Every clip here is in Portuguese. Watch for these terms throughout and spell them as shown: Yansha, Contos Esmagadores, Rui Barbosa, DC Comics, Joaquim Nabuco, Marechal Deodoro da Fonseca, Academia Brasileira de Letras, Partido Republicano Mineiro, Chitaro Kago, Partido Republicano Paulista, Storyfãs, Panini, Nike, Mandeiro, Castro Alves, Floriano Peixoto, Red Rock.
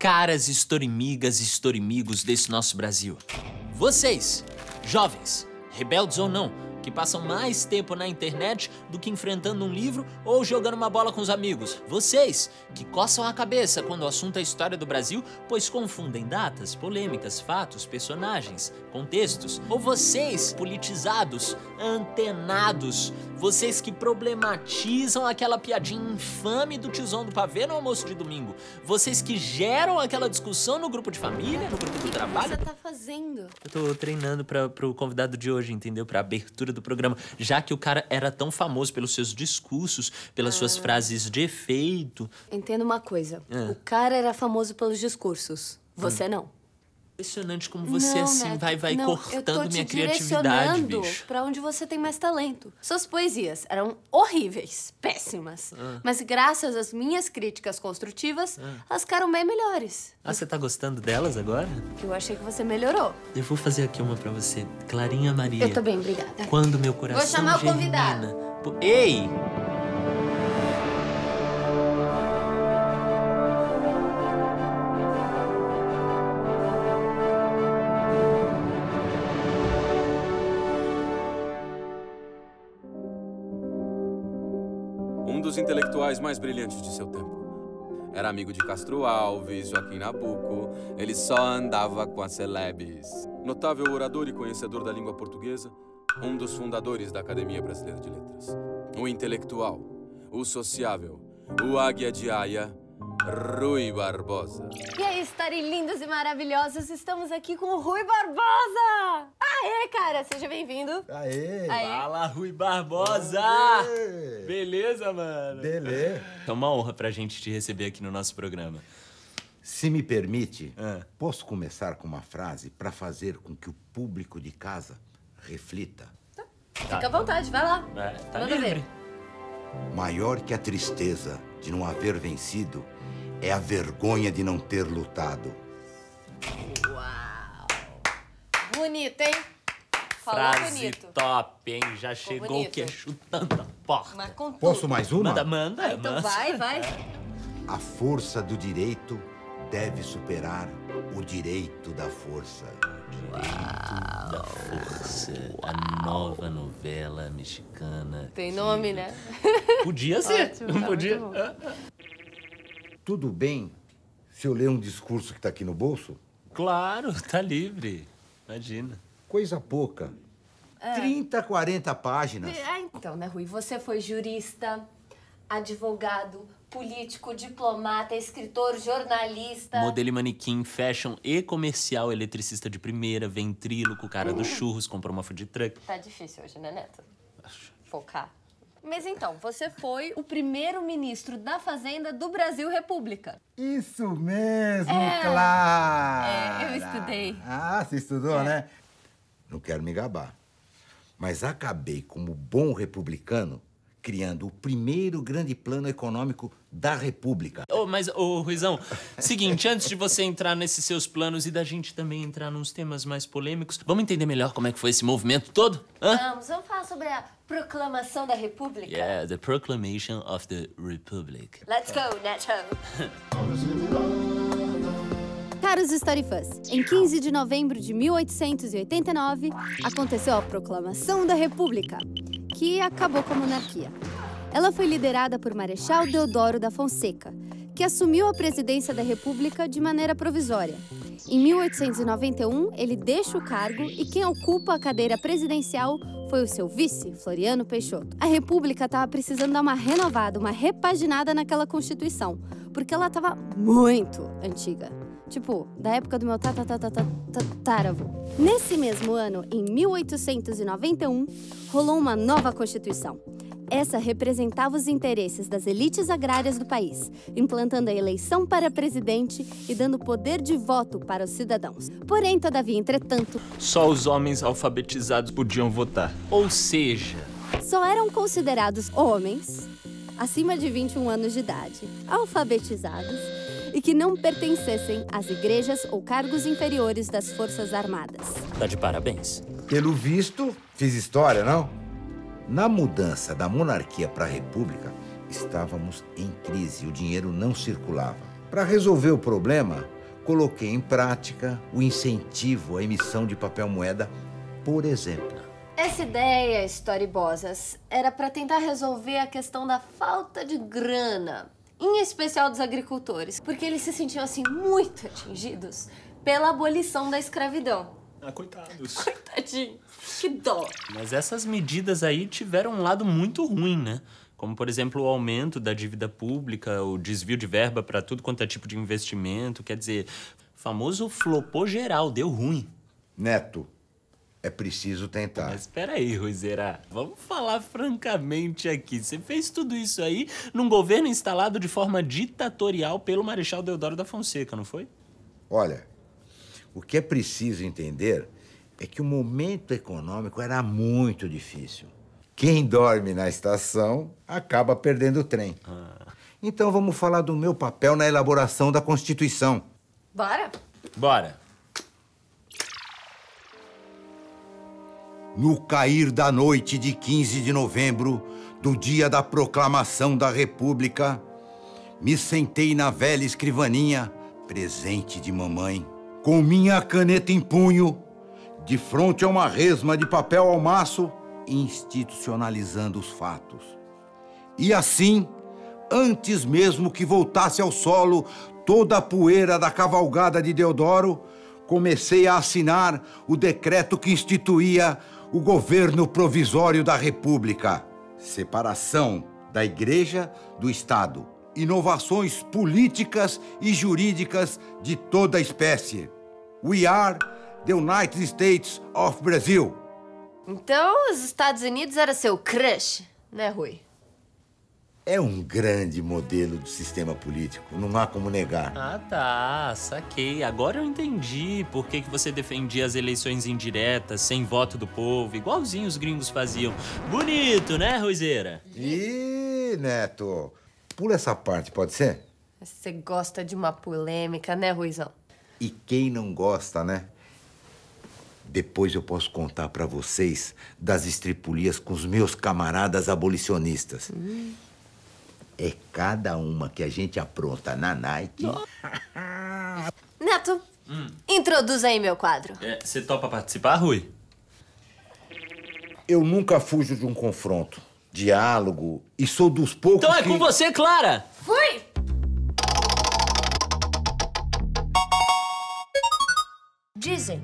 caras historimigas e historimigos desse nosso Brasil. Vocês, jovens, rebeldes ou não, que passam mais tempo na internet do que enfrentando um livro ou jogando uma bola com os amigos. Vocês, que coçam a cabeça quando o assunto é a história do Brasil, pois confundem datas, polêmicas, fatos, personagens, contextos. Ou vocês, politizados, antenados, vocês que problematizam aquela piadinha infame do tiozão do pavê no almoço de domingo. Vocês que geram aquela discussão no grupo de família, no grupo do trabalho. O que você tá fazendo? Eu tô treinando pro convidado de hoje, entendeu? Pra abertura do programa, já que o cara era tão famoso pelos seus discursos, pelas suas frases de efeito. Entendo uma coisa, o cara era famoso pelos discursos, você não. Impressionante como você vai cortando minha criatividade, bicho. Eu tô te direcionando pra onde você tem mais talento. Suas poesias eram horríveis, péssimas, mas graças às minhas críticas construtivas, elas ficaram bem melhores. Ah, você tá gostando delas agora? Eu achei que você melhorou. Eu vou fazer aqui uma pra você, Clarinha Maria. Eu tô bem, obrigada. Quando meu coração germina... Vou chamar o convidado. Ei! Um dos intelectuais mais brilhantes de seu tempo. Era amigo de Castro Alves, Joaquim Nabuco. Ele só andava com as celebes. Notável orador e conhecedor da língua portuguesa, um dos fundadores da Academia Brasileira de Letras. O intelectual, o sociável, o águia de aia, Rui Barbosa. E aí, estarelindos e maravilhosos, estamos aqui com o Rui Barbosa! Aê, cara, seja bem-vindo. Aê. Aê! Fala, Rui Barbosa! Aê. Beleza, mano? Beleza. É uma honra pra gente te receber aqui no nosso programa. Se me permite, posso começar com uma frase pra fazer com que o público de casa reflita? Tá. Fica à vontade, vai lá. Tá livre. Maior que a tristeza de não haver vencido é a vergonha de não ter lutado. Bonito, hein? Falou frase bonito. Top, hein? Já chegou bonito. Que é chutando a porta. Posso mais uma? Manda. Ah, então vai. A força do direito deve superar o direito da força. A nova novela mexicana. Tem nome, né? Podia ser. Ótimo, não podia. Tudo bem se eu ler um discurso que tá aqui no bolso? Claro, tá livre. Imagina. Coisa pouca. 30, 40 páginas. Então, né, Rui? Você foi jurista, advogado, político, diplomata, escritor, jornalista... Modelo e manequim, fashion e comercial, eletricista de primeira, ventríloco, cara dos churros, comprou uma food truck. Tá difícil hoje, né, Neto? Acho. Focar. Mas então, você foi o primeiro-ministro da Fazenda do Brasil República. Isso mesmo, Clara! Eu estudei. Ah, você estudou, né? Não quero me gabar, mas acabei, como bom republicano, criando o primeiro grande plano econômico da República. Mas, Ruizão, seguinte, antes de você entrar nesses seus planos e da gente também entrar nos temas mais polêmicos, vamos entender melhor como é que foi esse movimento todo? Vamos falar sobre a Proclamação da República. Yeah, the Proclamation of the Republic. Let's go, Neto! Caros Storyfãs, em 15 de novembro de 1889, aconteceu a Proclamação da República, que acabou com a monarquia. Ela foi liderada por Marechal Deodoro da Fonseca, que assumiu a presidência da República de maneira provisória. Em 1891, ele deixa o cargo e quem ocupa a cadeira presidencial foi o seu vice, Floriano Peixoto. A República estava precisando dar uma renovada, uma repaginada naquela Constituição, porque ela estava muito antiga. Tipo, da época do meu tataravô. Nesse mesmo ano, em 1891, rolou uma nova Constituição. Essa representava os interesses das elites agrárias do país, implantando a eleição para presidente e dando poder de voto para os cidadãos. Porém, todavia, entretanto... Só os homens alfabetizados podiam votar. Ou seja... Só eram considerados homens, acima de 21 anos de idade, alfabetizados e que não pertencessem às igrejas ou cargos inferiores das Forças Armadas. Tá de parabéns. Pelo visto, fiz história, não? Na mudança da monarquia para a república, estávamos em crise, o dinheiro não circulava. Para resolver o problema, coloquei em prática o incentivo à emissão de papel-moeda, por exemplo. Essa ideia, Storybosas, era para tentar resolver a questão da falta de grana, em especial dos agricultores, porque eles se sentiam, assim, muito atingidos pela abolição da escravidão. Ah, coitados. Coitadinho, que dó. Mas essas medidas aí tiveram um lado muito ruim, né? Como, por exemplo, o aumento da dívida pública, o desvio de verba para tudo quanto é tipo de investimento. Quer dizer, famoso flopô geral, deu ruim. Neto, é preciso tentar. Mas espera aí, Ruizera. Vamos falar francamente aqui. Você fez tudo isso aí num governo instalado de forma ditatorial pelo Marechal Deodoro da Fonseca, não foi? Olha, o que é preciso entender é que o momento econômico era muito difícil. Quem dorme na estação acaba perdendo o trem. Então vamos falar do meu papel na elaboração da Constituição. Bora? Bora. No cair da noite de 15 de novembro, do dia da proclamação da República, me sentei na velha escrivaninha, presente de mamãe, com minha caneta em punho, de frente a uma resma de papel ao maço, institucionalizando os fatos. E assim, antes mesmo que voltasse ao solo toda a poeira da cavalgada de Deodoro, comecei a assinar o decreto que instituía o governo provisório da República. Separação da Igreja do Estado. Inovações políticas e jurídicas de toda a espécie. We are the United States of Brazil. Então, os Estados Unidos era seu crush, né, Rui? É um grande modelo do sistema político, não há como negar. Ah, tá, saquei. Agora eu entendi por que você defendia as eleições indiretas, sem voto do povo, igualzinho os gringos faziam. Bonito, né, Ruizera? Ih, Neto... Pula essa parte, pode ser? Você gosta de uma polêmica, né, Ruizão? E quem não gosta, né? Depois eu posso contar pra vocês das estripulias com os meus camaradas abolicionistas. É cada uma que a gente apronta na Nike. Neto, introduz aí meu quadro. Você topa participar, Rui? Eu nunca fujo de um confronto. Diálogo, e sou dos poucos. Então é com você, Clara! Fui! Dizem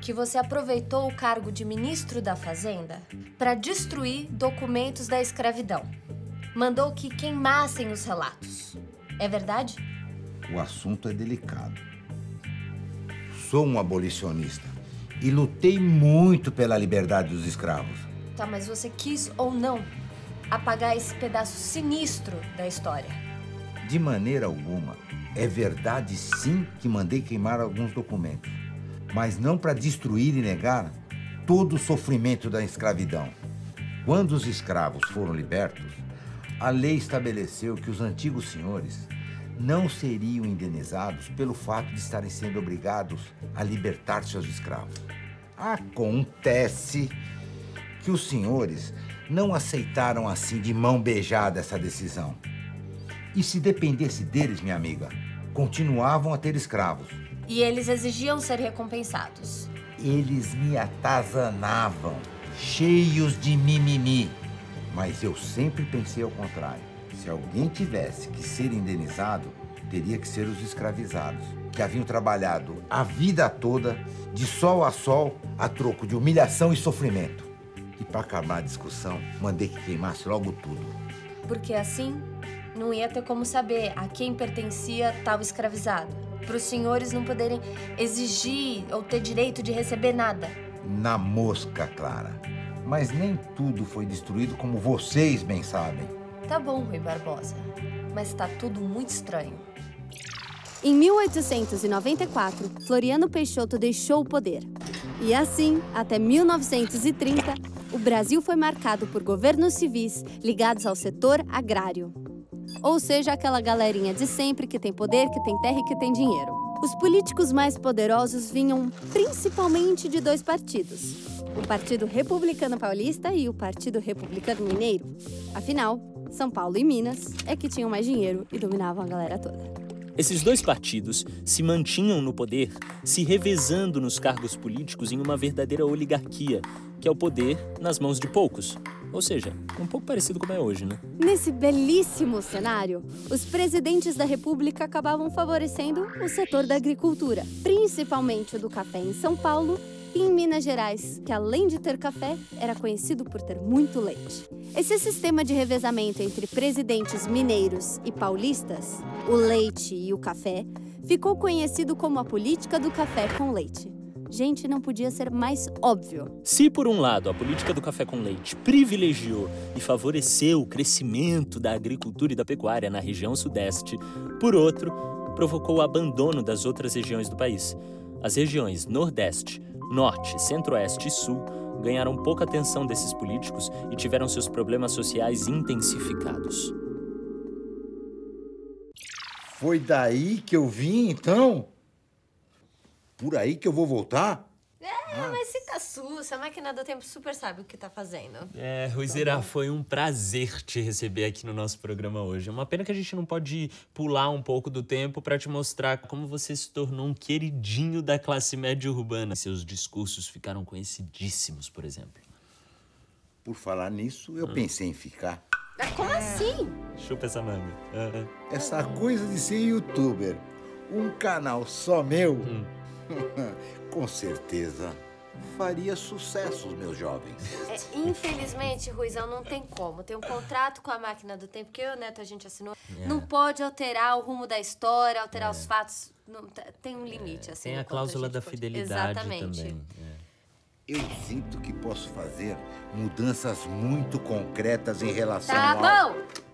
que você aproveitou o cargo de ministro da Fazenda para destruir documentos da escravidão. Mandou que queimassem os relatos. É verdade? O assunto é delicado. Sou um abolicionista e lutei muito pela liberdade dos escravos. Tá, mas você quis ou não apagar esse pedaço sinistro da história? De maneira alguma. É verdade, sim, que mandei queimar alguns documentos, mas não para destruir e negar todo o sofrimento da escravidão. Quando os escravos foram libertos, a lei estabeleceu que os antigos senhores não seriam indenizados pelo fato de estarem sendo obrigados a libertar seus escravos. Acontece que os senhores não aceitaram assim de mão beijada essa decisão. E se dependesse deles, minha amiga, continuavam a ter escravos. E eles exigiam ser recompensados. Eles me atazanavam, cheios de mimimi. Mas eu sempre pensei ao contrário. Se alguém tivesse que ser indenizado, teria que ser os escravizados, que haviam trabalhado a vida toda, de sol a sol, a troco de humilhação e sofrimento. E pra acabar a discussão, mandei que queimasse logo tudo. Porque assim, não ia ter como saber a quem pertencia tal escravizado. Pros senhores não poderem exigir ou ter direito de receber nada. Na mosca, Clara. Mas nem tudo foi destruído como vocês bem sabem. Tá bom, Rui Barbosa. Mas tá tudo muito estranho. Em 1894, Floriano Peixoto deixou o poder. E assim, até 1930, o Brasil foi marcado por governos civis ligados ao setor agrário. Ou seja, aquela galerinha de sempre que tem poder, que tem terra e que tem dinheiro. Os políticos mais poderosos vinham principalmente de dois partidos. O Partido Republicano Paulista e o Partido Republicano Mineiro. Afinal, São Paulo e Minas é que tinham mais dinheiro e dominavam a galera toda. Esses dois partidos se mantinham no poder, se revezando nos cargos políticos em uma verdadeira oligarquia, que é o poder nas mãos de poucos. Ou seja, um pouco parecido como é hoje, né? Nesse belíssimo cenário, os presidentes da República acabavam favorecendo o setor da agricultura, principalmente o do café em São Paulo e em Minas Gerais, que além de ter café, era conhecido por ter muito leite. Esse sistema de revezamento entre presidentes mineiros e paulistas, o leite e o café, ficou conhecido como a política do café com leite. Gente, não podia ser mais óbvio. Se, por um lado, a política do café com leite privilegiou e favoreceu o crescimento da agricultura e da pecuária na região sudeste, por outro, provocou o abandono das outras regiões do país. As regiões nordeste, norte, centro-oeste e sul ganharam pouca atenção desses políticos e tiveram seus problemas sociais intensificados. Foi daí que eu vim, então? Por aí que eu vou voltar? Mas se caçuça, a máquina do tempo super sabe o que tá fazendo. Ruizera, foi um prazer te receber aqui no nosso programa hoje. É uma pena que a gente não pode pular um pouco do tempo pra te mostrar como você se tornou um queridinho da classe média urbana. Seus discursos ficaram conhecidíssimos, por exemplo. Por falar nisso, eu pensei em ficar. Como assim? Chupa essa manga. Essa coisa de ser youtuber, um canal só meu... Com certeza faria sucesso os meus jovens. Infelizmente, Ruizão, não tem como. Tem um contrato com a máquina do tempo que eu e o Neto a gente assinou. Não pode alterar o rumo da história, alterar os fatos. Não, tem um limite, assim. Tem a cláusula da fidelidade. Exatamente. Também. Eu sinto que posso fazer mudanças muito concretas em relação ao... Tá bom!